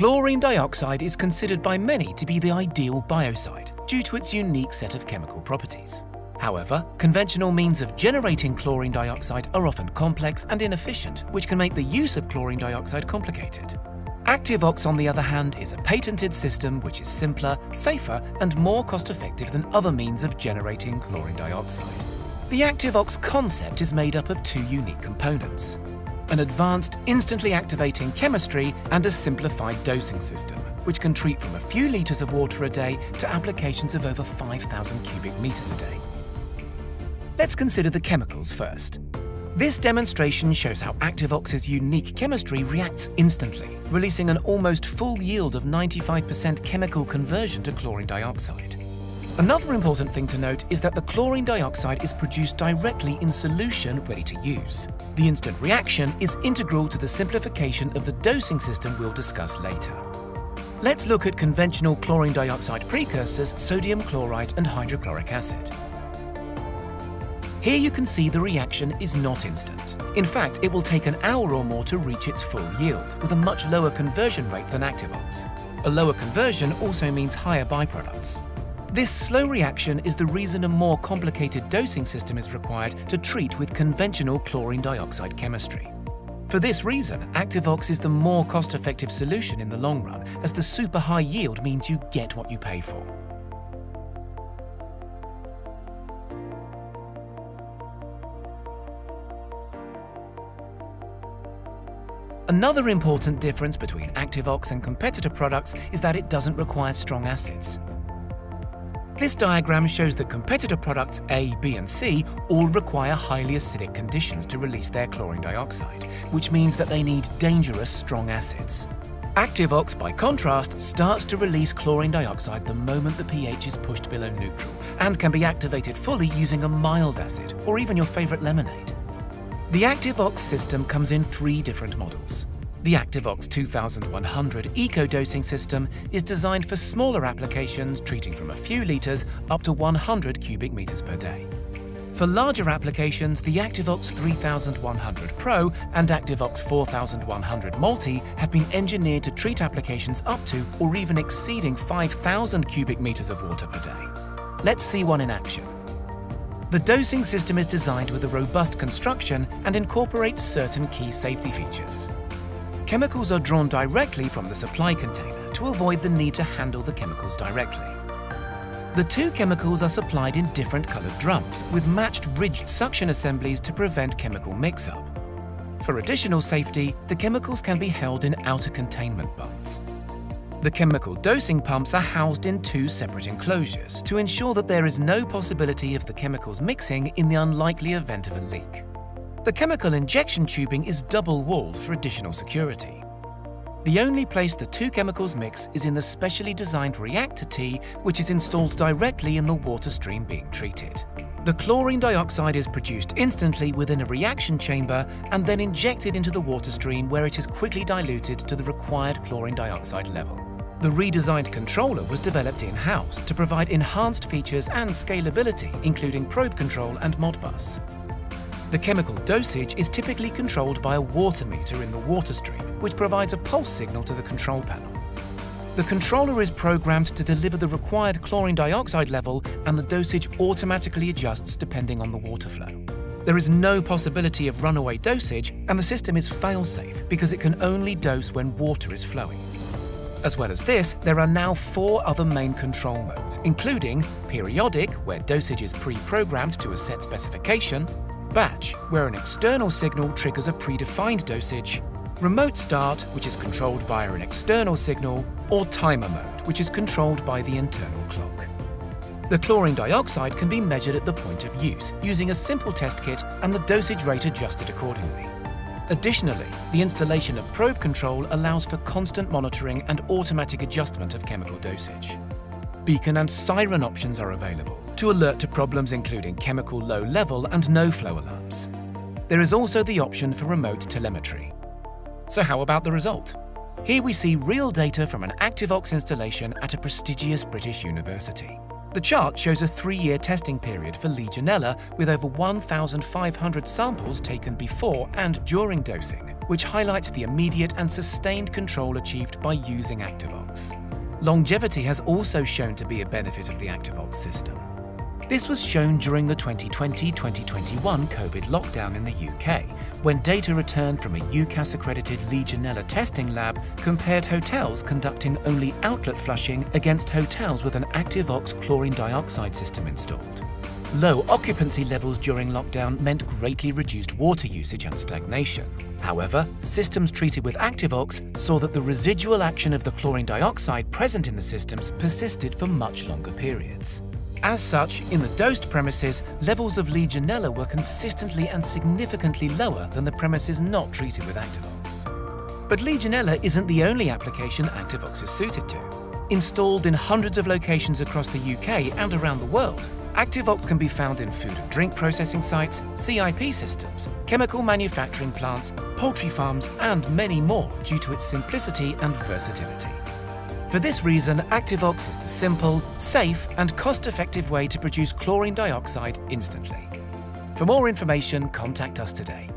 Chlorine dioxide is considered by many to be the ideal biocide due to its unique set of chemical properties. However, conventional means of generating chlorine dioxide are often complex and inefficient, which can make the use of chlorine dioxide complicated. Activ-Ox, on the other hand, is a patented system which is simpler, safer, and more cost-effective than other means of generating chlorine dioxide. The Activ-Ox concept is made up of two unique components: an advanced instantly activating chemistry and a simplified dosing system, which can treat from a few litres of water a day to applications of over 5,000 cubic metres a day. Let's consider the chemicals first. This demonstration shows how Activ-Ox's unique chemistry reacts instantly, releasing an almost full yield of 95% chemical conversion to chlorine dioxide. Another important thing to note is that the chlorine dioxide is produced directly in solution ready to use. The instant reaction is integral to the simplification of the dosing system we'll discuss later. Let's look at conventional chlorine dioxide precursors, sodium chloride and hydrochloric acid. Here you can see the reaction is not instant. In fact, it will take an hour or more to reach its full yield, with a much lower conversion rate than Activ-Ox. A lower conversion also means higher byproducts. This slow reaction is the reason a more complicated dosing system is required to treat with conventional chlorine dioxide chemistry. For this reason, Activ-Ox is the more cost-effective solution in the long run, as the super high yield means you get what you pay for. Another important difference between Activ-Ox and competitor products is that it doesn't require strong acids. This diagram shows that competitor products A, B and C all require highly acidic conditions to release their chlorine dioxide, which means that they need dangerous strong acids. Activ-Ox, by contrast, starts to release chlorine dioxide the moment the pH is pushed below neutral and can be activated fully using a mild acid or even your favorite lemonade. The Activ-Ox system comes in three different models. The Activ-Ox 2100 eco-dosing system is designed for smaller applications treating from a few litres up to 100 cubic metres per day. For larger applications, the Activ-Ox 3100 Pro and Activ-Ox 4100 Multi have been engineered to treat applications up to or even exceeding 5,000 cubic metres of water per day. Let's see one in action. The dosing system is designed with a robust construction and incorporates certain key safety features. Chemicals are drawn directly from the supply container to avoid the need to handle the chemicals directly. The two chemicals are supplied in different coloured drums with matched ridged suction assemblies to prevent chemical mix-up. For additional safety, the chemicals can be held in outer containment buns. The chemical dosing pumps are housed in two separate enclosures to ensure that there is no possibility of the chemicals mixing in the unlikely event of a leak. The chemical injection tubing is double-walled for additional security. The only place the two chemicals mix is in the specially designed reactor T, which is installed directly in the water stream being treated. The chlorine dioxide is produced instantly within a reaction chamber and then injected into the water stream, where it is quickly diluted to the required chlorine dioxide level. The redesigned controller was developed in-house to provide enhanced features and scalability, including probe control and Modbus. The chemical dosage is typically controlled by a water meter in the water stream, which provides a pulse signal to the control panel. The controller is programmed to deliver the required chlorine dioxide level, and the dosage automatically adjusts depending on the water flow. There is no possibility of runaway dosage, and the system is fail-safe because it can only dose when water is flowing. As well as this, there are now four other main control modes, including periodic, where dosage is pre-programmed to a set specification, batch, where an external signal triggers a predefined dosage, remote start, which is controlled via an external signal, or timer mode, which is controlled by the internal clock. The chlorine dioxide can be measured at the point of use using a simple test kit and the dosage rate adjusted accordingly. Additionally, the installation of probe control allows for constant monitoring and automatic adjustment of chemical dosage. Beacon and siren options are available to alert to problems, including chemical low level and no flow alarms. There is also the option for remote telemetry. So how about the result? Here we see real data from an Activ-Ox installation at a prestigious British university. The chart shows a 3-year testing period for Legionella with over 1,500 samples taken before and during dosing, which highlights the immediate and sustained control achieved by using Activ-Ox. Longevity has also shown to be a benefit of the Activ-Ox system. This was shown during the 2020-2021 COVID lockdown in the UK, when data returned from a UKAS-accredited Legionella testing lab compared hotels conducting only outlet flushing against hotels with an Activ-Ox chlorine dioxide system installed. Low occupancy levels during lockdown meant greatly reduced water usage and stagnation. However, systems treated with Activ-Ox saw that the residual action of the chlorine dioxide present in the systems persisted for much longer periods. As such, in the dosed premises, levels of Legionella were consistently and significantly lower than the premises not treated with Activ-Ox. But Legionella isn't the only application Activ-Ox is suited to. Installed in hundreds of locations across the UK and around the world, Activ-Ox can be found in food and drink processing sites, CIP systems, chemical manufacturing plants, poultry farms, and many more due to its simplicity and versatility. For this reason, Activ-Ox is the simple, safe, and cost-effective way to produce chlorine dioxide instantly. For more information, contact us today.